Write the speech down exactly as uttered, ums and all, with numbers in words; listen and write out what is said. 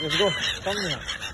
Let's go. Come here.